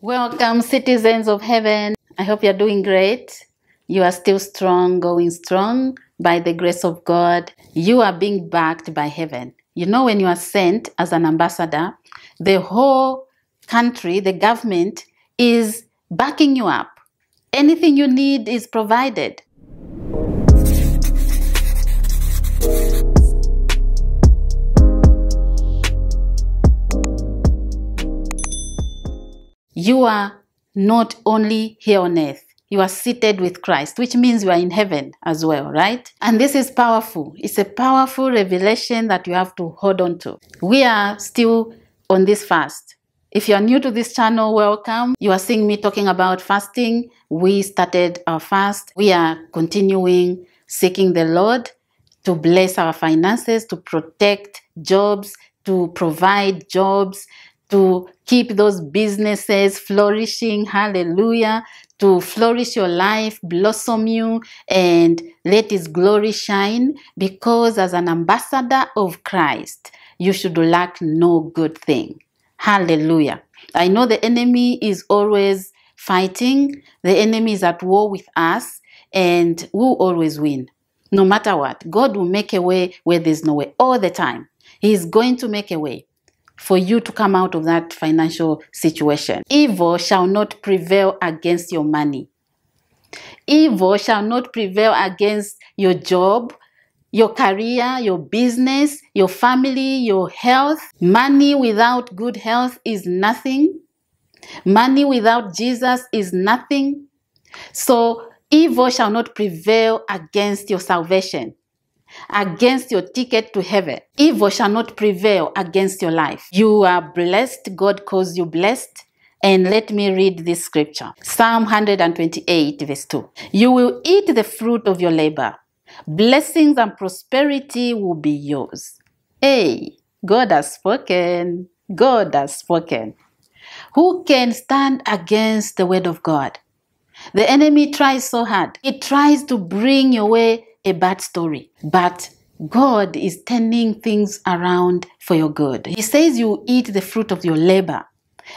Welcome, citizens of heaven. I hope you're doing great. You are still strong, going strong by the grace of God. You are being backed by heaven. You know, when you are sent as an ambassador, the whole country, the government is backing you up. Anything you need is provided. You are not only here on earth, you are seated with Christ, which means you are in heaven as well, right? And this is powerful. It's a powerful revelation that you have to hold on to. We are still on this fast. If you are new to this channel, welcome. You are seeing me talking about fasting. We started our fast. We are continuing seeking the Lord to bless our finances, to protect jobs, to provide jobs, to keep those businesses flourishing, hallelujah, to flourish your life, blossom you, and let His glory shine, because as an ambassador of Christ, you should lack no good thing, hallelujah. I know the enemy is always fighting, the enemy is at war with us, and we'll always win, no matter what. God will make a way where there's no way all the time. He is going to make a way for you to come out of that financial situation. Evil shall not prevail against your money. Evil shall not prevail against your job, your career, your business, your family, your health. Money without good health is nothing. Money without Jesus is nothing. So evil shall not prevail against your salvation, against your ticket to heaven. Evil shall not prevail against your life. You are blessed. God calls you blessed. And let me read this scripture. Psalm 128 verse 2. You will eat the fruit of your labor. Blessings and prosperity will be yours. Hey, God has spoken. God has spoken. Who can stand against the word of God? The enemy tries so hard. He tries to bring your way a bad story, but God is turning things around for your good. He says you eat the fruit of your labor.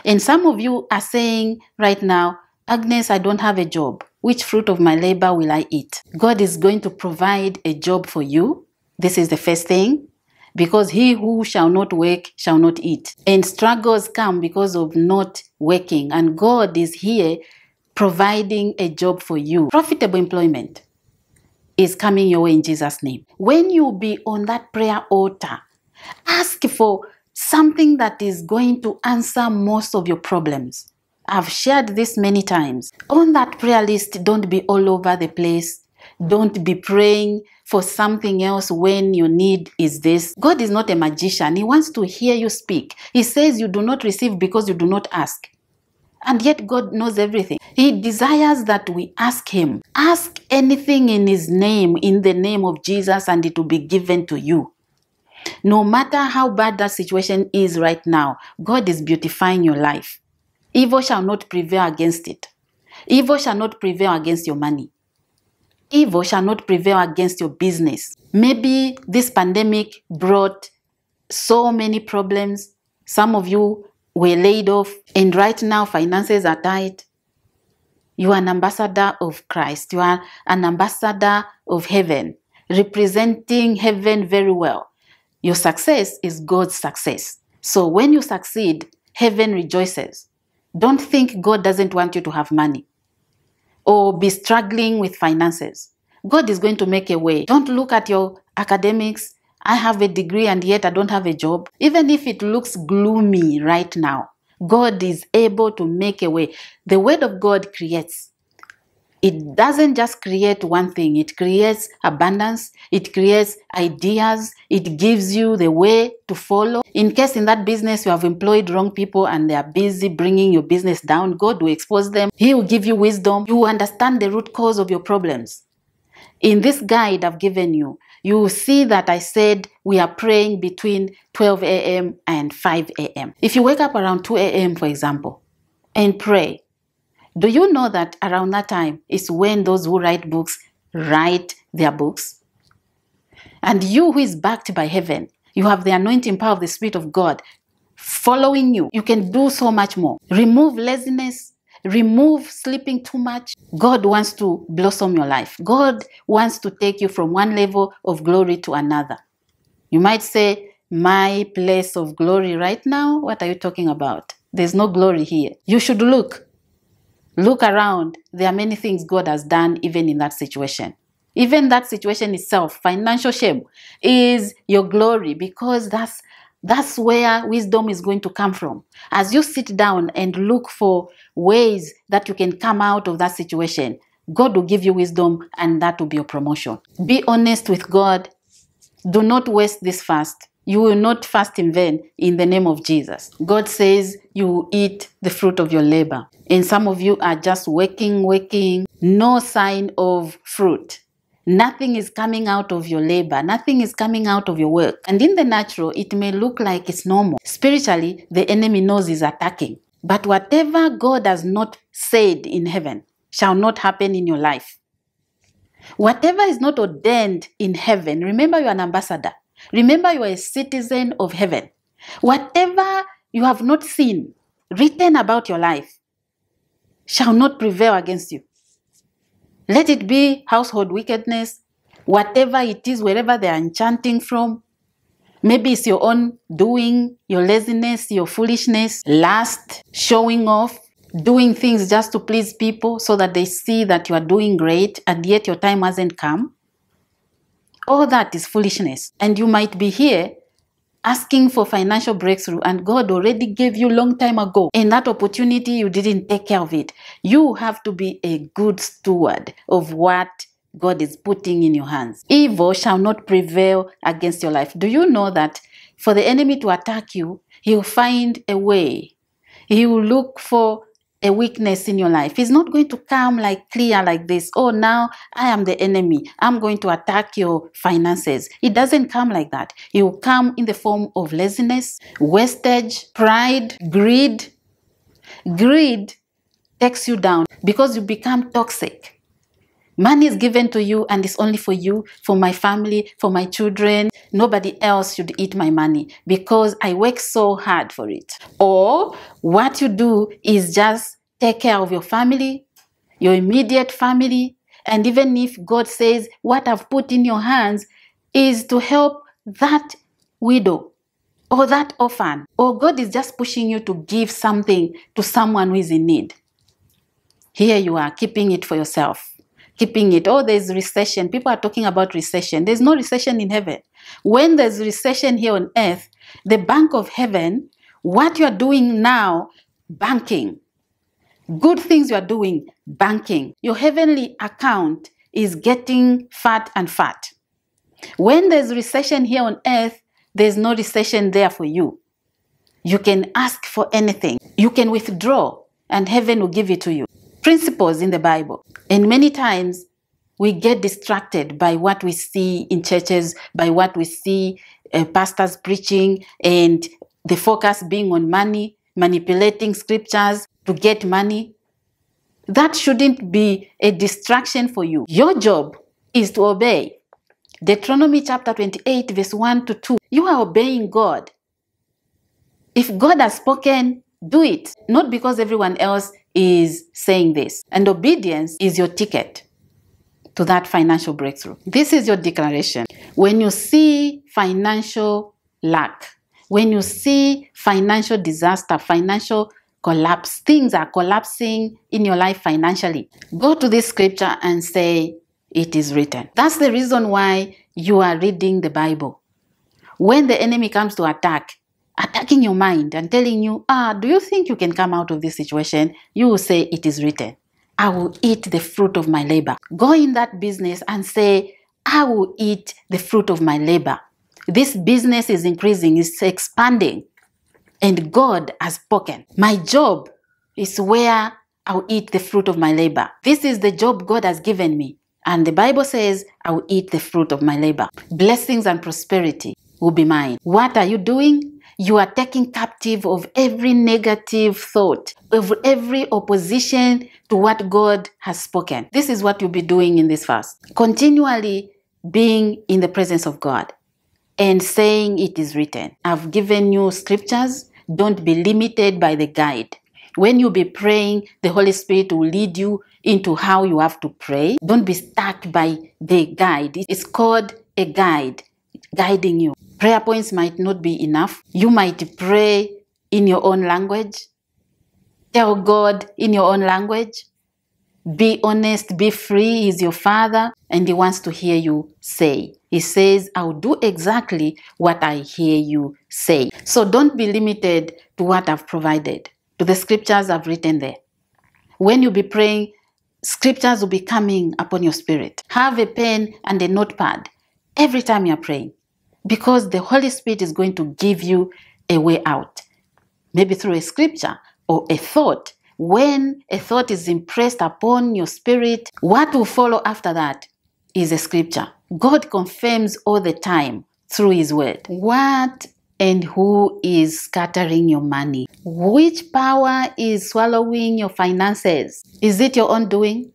And some of you are saying right now, Agnes, I don't have a job. Which fruit of my labor will I eat? God is going to provide a job for you. This is the first thing, because he who shall not work shall not eat. And struggles come because of not working, and God is here providing a job for you. Profitable employment is coming your way in Jesus' name. When you be on that prayer altar, ask for something that is going to answer most of your problems. I've shared this many times. On that prayer list, don't be all over the place. Don't be praying for something else when your need is this. God is not a magician. He wants to hear you speak. He says you do not receive because you do not ask. And yet God knows everything. He desires that we ask Him. Ask anything in His name, in the name of Jesus, and it will be given to you. No matter how bad that situation is right now, God is beautifying your life. Evil shall not prevail against it. Evil shall not prevail against your money. Evil shall not prevail against your business. Maybe this pandemic brought so many problems. Some of you were laid off, and right now finances are tight. You are an ambassador of Christ. You are an ambassador of heaven, representing heaven very well. Your success is God's success. So when you succeed, heaven rejoices. Don't think God doesn't want you to have money or be struggling with finances. God is going to make a way. Don't look at your academics. I have a degree and yet I don't have a job. Even if it looks gloomy right now, God is able to make a way. The word of God creates. It doesn't just create one thing. It creates abundance. It creates ideas. It gives you the way to follow. In case in that business you have employed wrong people and they are busy bringing your business down, God will expose them. He will give you wisdom. You will understand the root cause of your problems. In this guide I've given you, you will see that I said we are praying between 12 a.m. and 5 a.m. If you wake up around 2 a.m., for example, and pray, do you know that around that time is when those who write books write their books? And you who is backed by heaven, you have the anointing power of the Spirit of God following you. You can do so much more. Remove laziness. Remove sleeping too much. God wants to blossom your life. God wants to take you from one level of glory to another. You might say, my place of glory right now? What are you talking about? There's no glory here. You should look. Look around. There are many things God has done even in that situation. Even that situation itself, financial shame, is your glory, because that's where wisdom is going to come from. As you sit down and look for ways that you can come out of that situation, God will give you wisdom, and that will be your promotion. Be honest with God. Do not waste this fast. You will not fast in vain in the name of Jesus. God says you will eat the fruit of your labor. And some of you are just working. No sign of fruit. Nothing is coming out of your labor. Nothing is coming out of your work. And in the natural, it may look like it's normal. Spiritually, the enemy knows he's attacking. But whatever God has not said in heaven shall not happen in your life. Whatever is not ordained in heaven, remember you are an ambassador. Remember you are a citizen of heaven. Whatever you have not seen written about your life shall not prevail against you. Let it be household wickedness, whatever it is, wherever they are enchanting from. Maybe it's your own doing, your laziness, your foolishness, lust, showing off, doing things just to please people so that they see that you are doing great and yet your time hasn't come. All that is foolishness. And you might be here asking for financial breakthrough, and God already gave you a long time ago. And that opportunity, you didn't take care of it. You have to be a good steward of what God is putting in your hands. Evil shall not prevail against your life. Do you know that for the enemy to attack you, he will find a way. He will look for a weakness in your life. It's not going to come like clear like this. Oh, now I am the enemy. I'm going to attack your finances. It doesn't come like that. It will come in the form of laziness, wastage, pride, greed. Greed takes you down because you become toxic. Money is given to you and it's only for you, for my family, for my children. Nobody else should eat my money because I work so hard for it. Or what you do is just take care of your family, your immediate family. And even if God says what I've put in your hands is to help that widow or that orphan, or God is just pushing you to give something to someone who is in need. Here you are keeping it for yourself. Keeping it. Oh, there's recession. People are talking about recession. There's no recession in heaven. When there's recession here on earth, the bank of heaven, what you're doing now, banking. Good things you're doing, banking. Your heavenly account is getting fat and fat. When there's recession here on earth, there's no recession there for you. You can ask for anything. You can withdraw and heaven will give it to you. Principles in the Bible. And many times we get distracted by what we see in churches, by what we see pastors preaching, and the focus being on money, manipulating scriptures to get money. That shouldn't be a distraction for you. Your job is to obey. Deuteronomy chapter 28 verse 1 to 2. You are obeying God. If God has spoken, do it. Not because everyone else is saying this. And obedience is your ticket to that financial breakthrough. This is your declaration. When you see financial lack, when you see financial disaster, financial collapse, things are collapsing in your life financially, go to this scripture and say, it is written. That's the reason why you are reading the Bible. When the enemy comes to attack, attacking your mind and telling you, do you think you can come out of this situation? You will say, it is written. I will eat the fruit of my labor. Go in that business and say, I will eat the fruit of my labor. This business is increasing, it's expanding. And God has spoken. My job is where I'll eat the fruit of my labor. This is the job God has given me. And the Bible says, I will eat the fruit of my labor. Blessings and prosperity will be mine. What are you doing? You are taking captive of every negative thought, of every opposition to what God has spoken. This is what you'll be doing in this fast. Continually being in the presence of God and saying it is written. I've given you scriptures. Don't be limited by the guide. When you be praying, the Holy Spirit will lead you into how you have to pray. Don't be stuck by the guide. It's called a guide, guiding you. Prayer points might not be enough. You might pray in your own language. Tell God in your own language. Be honest, be free. He's your Father and He wants to hear you say. He says, I'll do exactly what I hear you say. So don't be limited to what I've provided, to the scriptures I've written there. When you'll be praying, scriptures will be coming upon your spirit. Have a pen and a notepad every time you're praying, because the Holy Spirit is going to give you a way out, maybe through a scripture or a thought. When a thought is impressed upon your spirit, what will follow after that is a scripture. God confirms all the time through His word. What and who is scattering your money? Which power is swallowing your finances? Is it your own doing?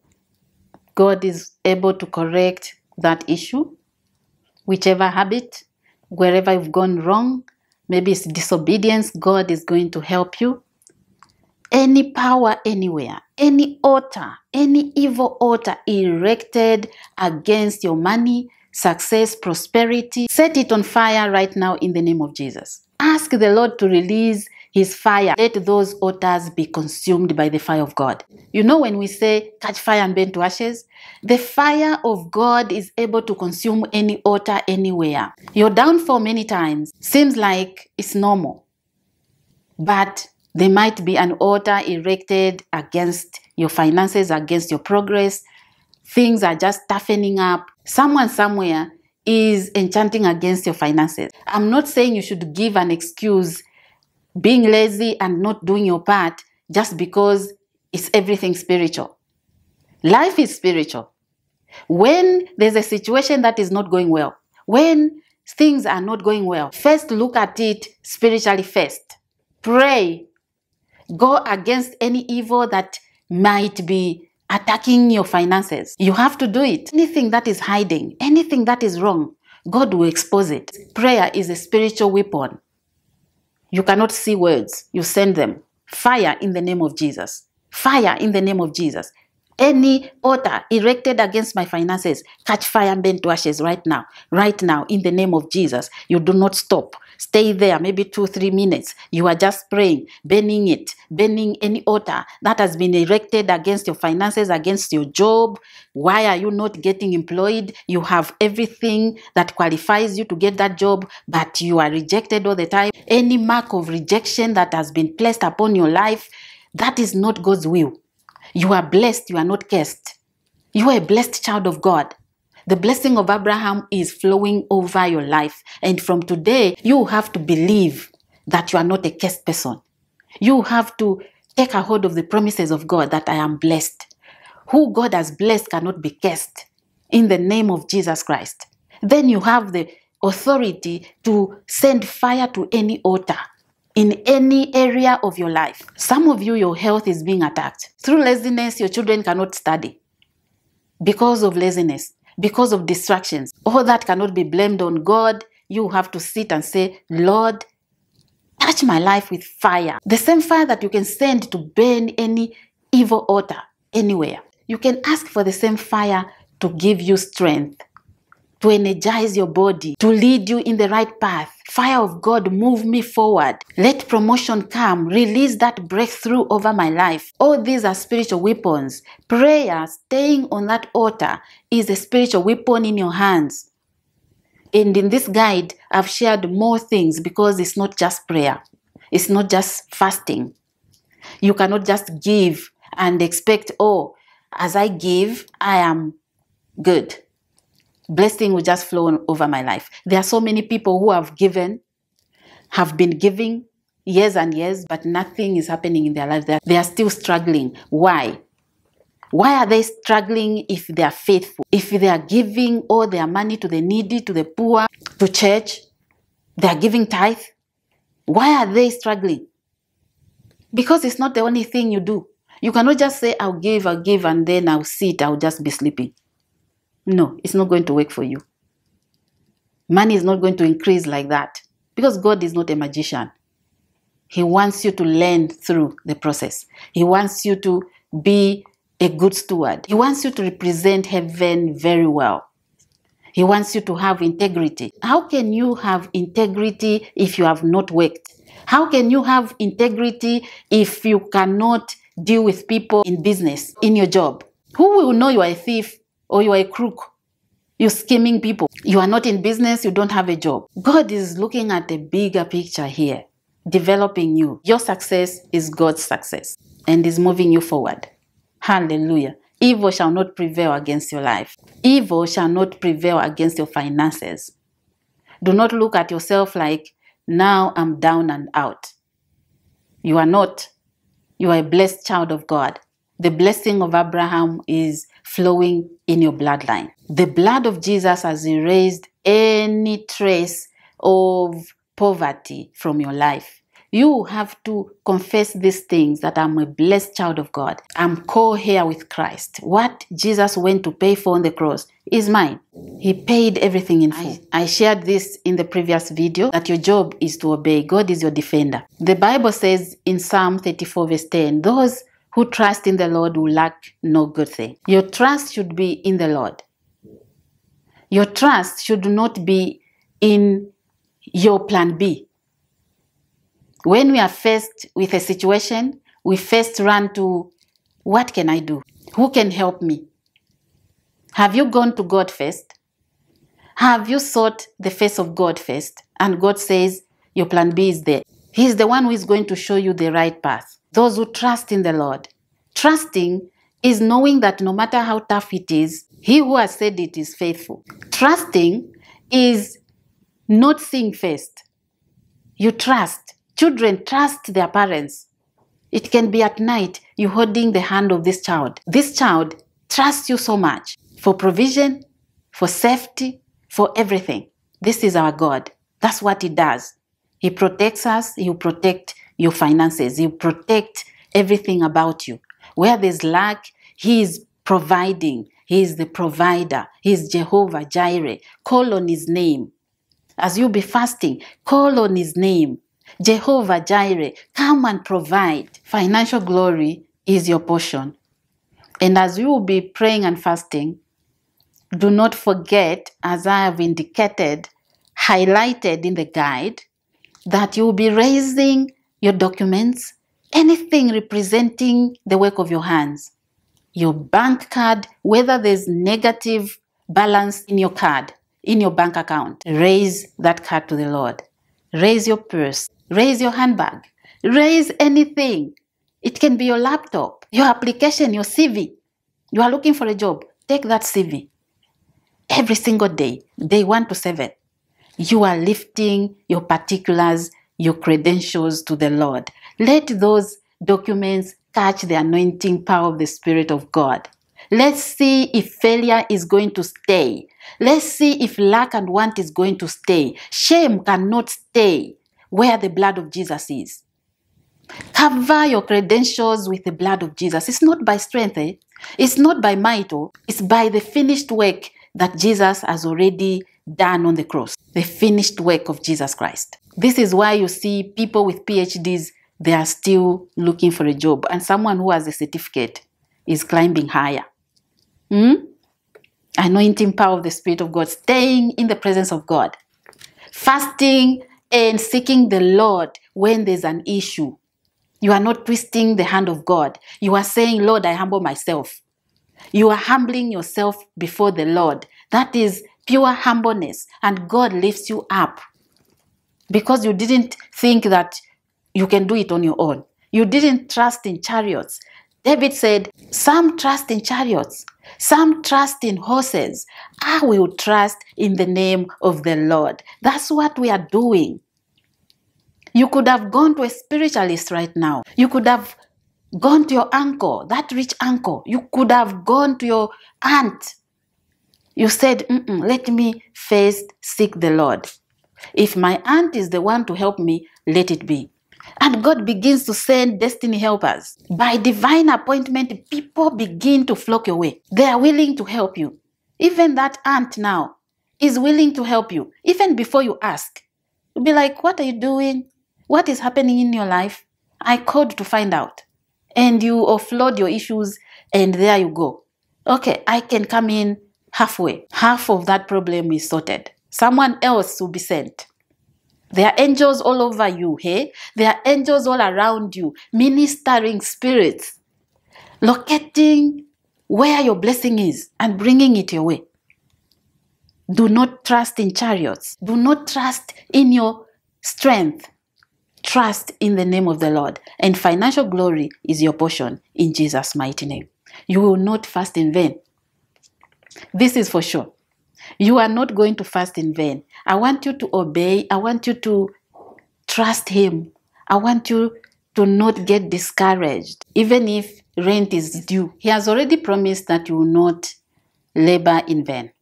God is able to correct that issue. Whichever habit, wherever you've gone wrong, maybe it's disobedience, God is going to help you. Any power anywhere, any altar, any evil altar erected against your money, success, prosperity, set it on fire right now in the name of Jesus. Ask the Lord to release His fire. Let those altars be consumed by the fire of God. You know, when we say catch fire and burn to ashes, the fire of God is able to consume any altar anywhere. You're down for many times. Seems like it's normal, but there might be an altar erected against your finances, against your progress. Things are just toughening up. Someone somewhere is enchanting against your finances. I'm not saying you should give an excuse, being lazy and not doing your part, just because it's everything spiritual. Life is spiritual. When there's a situation that is not going well, when things are not going well, first look at it spiritually first. Pray. Go against any evil that might be attacking your finances. You have to do it. Anything that is hiding, anything that is wrong, God will expose it. Prayer is a spiritual weapon. You cannot see words. You send them. Fire in the name of Jesus. Fire in the name of Jesus. Any altar erected against my finances, catch fire and burn to ashes right now. Right now, in the name of Jesus. You do not stop. Stay there, maybe 2-3 minutes. You are just praying, burning it, burning any altar that has been erected against your finances, against your job. Why are you not getting employed? You have everything that qualifies you to get that job, but you are rejected all the time. Any mark of rejection that has been placed upon your life, that is not God's will. You are blessed, you are not cursed. You are a blessed child of God. The blessing of Abraham is flowing over your life. And from today, you have to believe that you are not a cursed person. You have to take a hold of the promises of God that I am blessed. Who God has blessed cannot be cursed, in the name of Jesus Christ. Then you have the authority to send fire to any altar in any area of your life. Some of you, your health is being attacked. Through laziness, your children cannot study because of laziness, because of distractions. All that cannot be blamed on God. You have to sit and say, Lord, touch my life with fire. The same fire that you can send to burn any evil altar anywhere. You can ask for the same fire to give you strength, to energize your body, to lead you in the right path. Fire of God, move me forward. Let promotion come. Release that breakthrough over my life. All these are spiritual weapons. Prayer, staying on that altar, is a spiritual weapon in your hands. And in this guide, I've shared more things, because it's not just prayer. It's not just fasting. You cannot just give and expect, oh, as I give, I am good. Blessing will just flow over my life. There are so many people who have given, have been giving years and years, but nothing is happening in their life. They are still struggling. Why? Why are they struggling if they are faithful? If they are giving all their money to the needy, to the poor, to church, they are giving tithe. Why are they struggling? Because it's not the only thing you do. You cannot just say, I'll give, and then I'll sit, I'll just be sleeping. No, it's not going to work for you. Money is not going to increase like that, because God is not a magician. He wants you to learn through the process. He wants you to be a good steward. He wants you to represent heaven very well. He wants you to have integrity. How can you have integrity if you have not worked? How can you have integrity if you cannot deal with people in business, in your job? Who will know you are a thief or you are a crook? You're scheming people. You are not in business. You don't have a job. God is looking at the bigger picture here, developing you. Your success is God's success and is moving you forward. Hallelujah. Evil shall not prevail against your life. Evil shall not prevail against your finances. Do not look at yourself like, now I'm down and out. You are not. You are a blessed child of God. The blessing of Abraham is flowing in your bloodline. The blood of Jesus has erased any trace of poverty from your life. You have to confess these things, that I'm a blessed child of God. I'm co-heir with Christ. What Jesus went to pay for on the cross is mine. He paid everything in full. I shared this in the previous video, that your job is to obey. God is your defender. The Bible says in Psalm 34:10, those who trust in the Lord will lack no good thing. Your trust should be in the Lord. Your trust should not be in your plan B. When we are faced with a situation, we first run to, what can I do? Who can help me? Have you gone to God first? Have you sought the face of God first? And God says, your plan B is there. He's the one who is going to show you the right path. Those who trust in the Lord. Trusting is knowing that no matter how tough it is, he who has said it is faithful. Trusting is not seeing first. You trust. Children trust their parents. It can be at night, you holding the hand of this child. This child trusts you so much for provision, for safety, for everything. This is our God. That's what he does. He protects us. He will protect your finances. He will protect everything about you. Where there's lack, he is providing. He is the provider. He is Jehovah Jireh. Call on his name. As you be fasting, call on his name. Jehovah Jireh, come and provide. Financial glory is your portion. And as you will be praying and fasting, do not forget, as I have indicated, highlighted in the guide, that you will be raising your documents, anything representing the work of your hands. Your bank card, whether there's negative balance in your card, in your bank account, raise that card to the Lord. Raise your purse, raise your handbag, raise anything. It can be your laptop, your application, your CV. You are looking for a job, take that CV. Every single day, day 1 to 7. You are lifting your particulars, your credentials to the Lord. Let those documents catch the anointing power of the Spirit of God. Let's see if failure is going to stay. Let's see if lack and want is going to stay. Shame cannot stay where the blood of Jesus is. Cover your credentials with the blood of Jesus. It's not by strength, eh? It's not by might, oh. It's by the finished work that Jesus has already done on the cross, the finished work of Jesus Christ. This is why you see people with PhDs, they are still looking for a job. And someone who has a certificate is climbing higher. Anointing power of the Spirit of God, staying in the presence of God, fasting and seeking the Lord when there's an issue. You are not twisting the hand of God. You are saying, Lord, I humble myself. You are humbling yourself before the Lord. That is pure humbleness, and God lifts you up because you didn't think that you can do it on your own. You didn't trust in chariots. David said, some trust in chariots, some trust in horses. I will trust in the name of the Lord. That's what we are doing. You could have gone to a spiritualist right now. You could have gone to your uncle, that rich uncle. You could have gone to your aunt. You said, let me first seek the Lord. If my aunt is the one to help me, let it be. And God begins to send destiny helpers. By divine appointment, people begin to flock your way. They are willing to help you. Even that aunt now is willing to help you, even before you ask. You'll be like, what are you doing? what is happening in your life, I called to find out. And you offload your issues and there you go. Okay, I can come in halfway. Half of that problem is sorted. Someone else will be sent. There are angels all over you, hey? There are angels all around you, ministering spirits, locating where your blessing is and bringing it your way. Do not trust in chariots. Do not trust in your strength. Trust in the name of the Lord. And financial glory is your portion in Jesus' mighty name. You will not fast in vain. This is for sure. You are not going to fast in vain. I want you to obey. I want you to trust Him. I want you to not get discouraged. Even if rent is due, He has already promised that you will not labor in vain.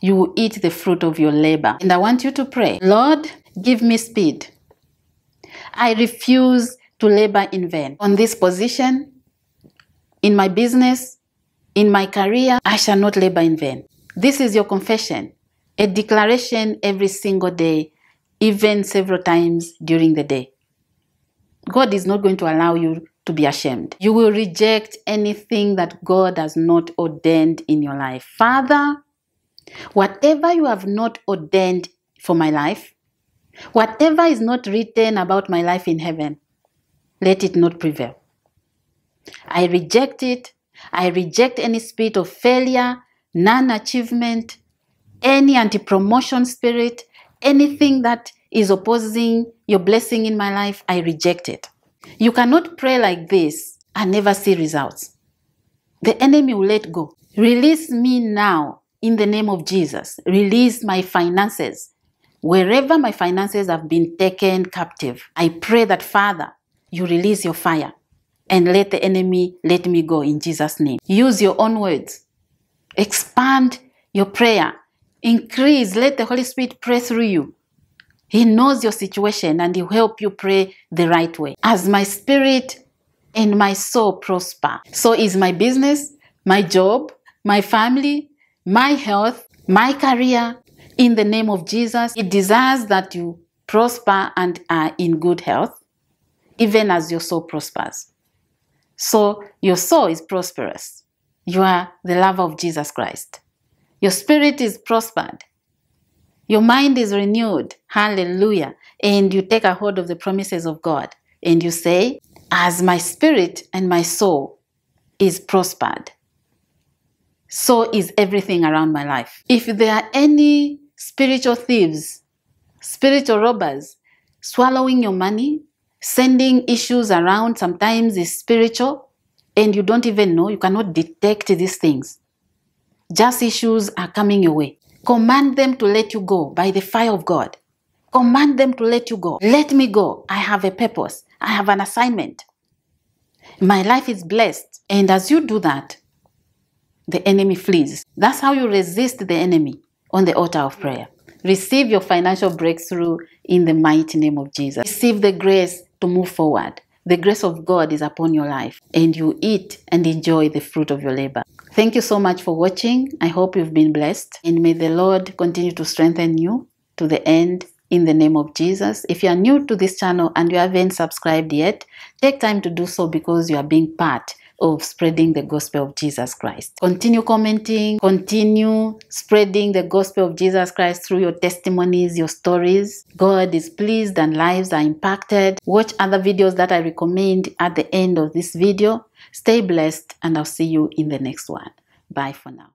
You will eat the fruit of your labor. And I want you to pray, Lord, give me speed. I refuse to labor in vain. On this position, in my business, in my career, I shall not labor in vain. This is your confession, a declaration every single day, even several times during the day. God is not going to allow you to be ashamed. You will reject anything that God has not ordained in your life. Father, whatever you have not ordained for my life, whatever is not written about my life in heaven, let it not prevail. I reject it. I reject any spirit of failure, non-achievement, any anti-promotion spirit, anything that is opposing your blessing in my life, I reject it. You cannot pray like this and never see results. The enemy will let go. Release me now in the name of Jesus. Release my finances. Wherever my finances have been taken captive, I pray that, Father, you release your fire and let the enemy let me go in Jesus' name. Use your own words. Expand your prayer. Increase. Let the Holy Spirit pray through you. He knows your situation and He will help you pray the right way. As my spirit and my soul prosper, so is my business, my job, my family, my health, my career. In the name of Jesus, He desires that you prosper and are in good health, even as your soul prospers. So your soul is prosperous. You are the love of Jesus Christ. Your spirit is prospered. Your mind is renewed. Hallelujah. And you take a hold of the promises of God. And you say, as my spirit and my soul is prospered, so is everything around my life. If there are any spiritual thieves, spiritual robbers, swallowing your money, sending issues around, sometimes is spiritual, and you don't even know, you cannot detect these things. Just issues are coming your way. Command them to let you go by the fire of God. Command them to let you go. Let me go. I have a purpose. I have an assignment. My life is blessed. And as you do that, the enemy flees. That's how you resist the enemy on the altar of prayer. Receive your financial breakthrough in the mighty name of Jesus. Receive the grace to move forward. The grace of God is upon your life and you eat and enjoy the fruit of your labor. Thank you so much for watching. I hope you've been blessed and may the Lord continue to strengthen you to the end in the name of Jesus. If you are new to this channel and you haven't subscribed yet, take time to do so because you are being part of spreading the gospel of Jesus Christ. Continue commenting, continue spreading the gospel of Jesus Christ through your testimonies, your stories. God is pleased and lives are impacted. Watch other videos that I recommend at the end of this video. Stay blessed and I'll see you in the next one. Bye for now.